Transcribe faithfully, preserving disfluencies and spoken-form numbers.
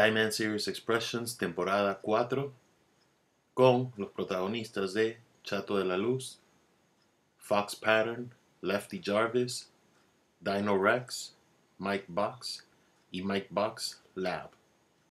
Dieman Series Expressions, temporada cuatro, con los protagonistas de Chato de la Luz, Fox Pattern, Lefty Jarvis, Dino Rex, Mike Box y Mike Box Lab.